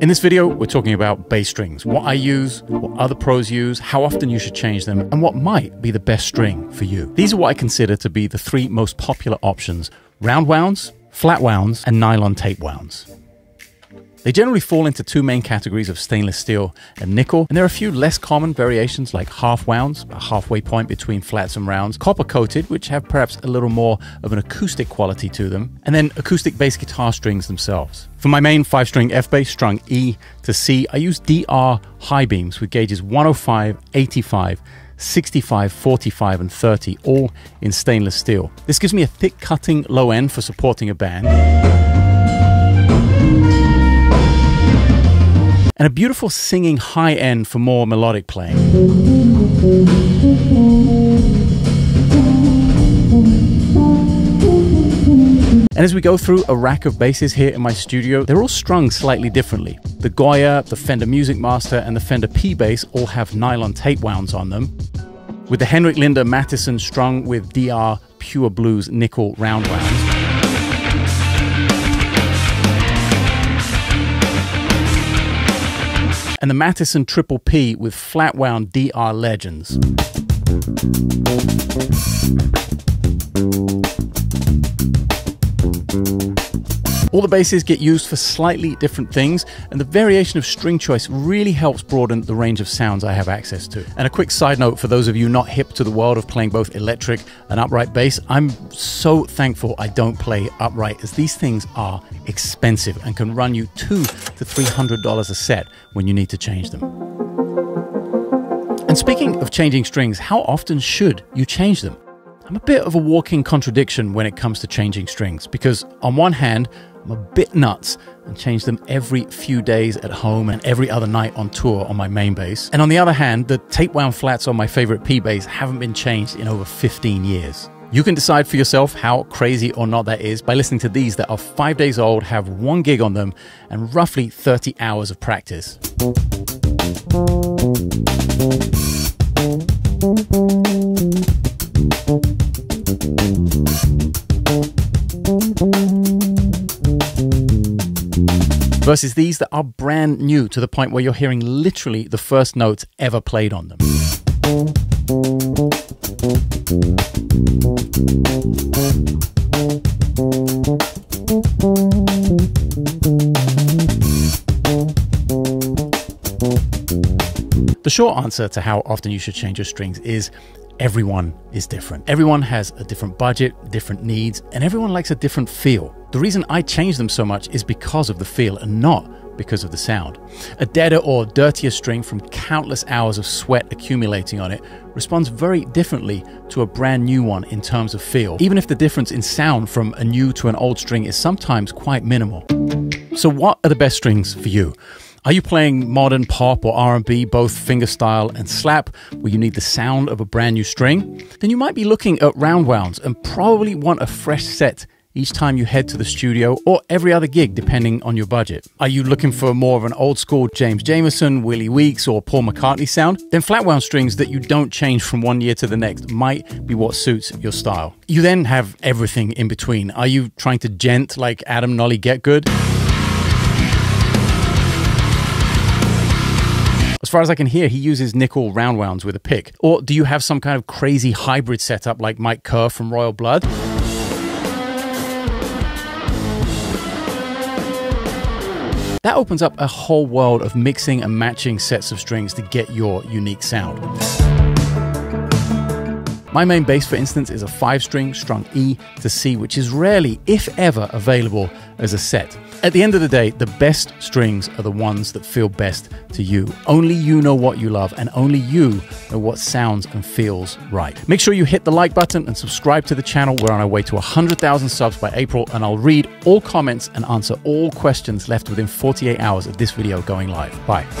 In this video, we're talking about bass strings, what I use, what other pros use, how often you should change them, and what might be the best string for you. These are what I consider to be the three most popular options: round wounds, flat wounds, and nylon tape wounds. They generally fall into two main categories of stainless steel and nickel, and there are a few less common variations like half wounds, a halfway point between flats and rounds, copper coated, which have perhaps a little more of an acoustic quality to them, and then acoustic bass guitar strings themselves. For my main 5-string F bass strung E to C, I use DR High Beams with gauges 105, 85, 65, 45, and 30, all in stainless steel. This gives me a thick cutting low end for supporting a band, and a beautiful singing high end for more melodic playing. And as we go through a rack of basses here in my studio, they're all strung slightly differently. The Goya, the Fender Music Master, and the Fender P bass all have nylon tape wounds on them, with the Henrik Linder Mattison strung with DR Pure Blues nickel round wounds. And the Matteson Triple P with flat wound DR Legends. All the basses get used for slightly different things, and the variation of string choice really helps broaden the range of sounds I have access to. And a quick side note for those of you not hip to the world of playing both electric and upright bass, I'm so thankful I don't play upright, as these things are expensive and can run you $200 to $300 a set when you need to change them. And speaking of changing strings, how often should you change them? I'm a bit of a walking contradiction when it comes to changing strings, because on one hand, I'm a bit nuts and change them every few days at home and every other night on tour on my main bass. And on the other hand, the tape wound flats on my favorite P bass haven't been changed in over 15 years. You can decide for yourself how crazy or not that is by listening to these that are 5 days old, have 1 gig on them, and roughly 30 hours of practice. Versus these that are brand new to the point where you're hearing literally the first notes ever played on them. The short answer to how often you should change your strings is everyone is different. Everyone has a different budget, different needs, and everyone likes a different feel. The reason I change them so much is because of the feel and not because of the sound. A deader or dirtier string from countless hours of sweat accumulating on it responds very differently to a brand new one in terms of feel, even if the difference in sound from a new to an old string is sometimes quite minimal. So what are the best strings for you? Are you playing modern pop or R&B, both fingerstyle and slap, where you need the sound of a brand new string? Then you might be looking at round wounds and probably want a fresh set each time you head to the studio or every other gig, depending on your budget. Are you looking for more of an old school James Jamerson, Willie Weeks, or Paul McCartney sound? Then flat wound strings that you don't change from one year to the next might be what suits your style. You then have everything in between. Are you trying to gent like Adam Nolly Getgood? As far as I can hear, he uses nickel round wounds with a pick. Or do you have some kind of crazy hybrid setup like Mike Kerr from Royal Blood? That opens up a whole world of mixing and matching sets of strings to get your unique sound. My main bass, for instance, is a 5-string strung E to C, which is rarely, if ever, available as a set. At the end of the day, the best strings are the ones that feel best to you. Only you know what you love, and only you know what sounds and feels right. Make sure you hit the like button and subscribe to the channel. We're on our way to 100,000 subs by April, and I'll read all comments and answer all questions left within 48 hours of this video going live. Bye.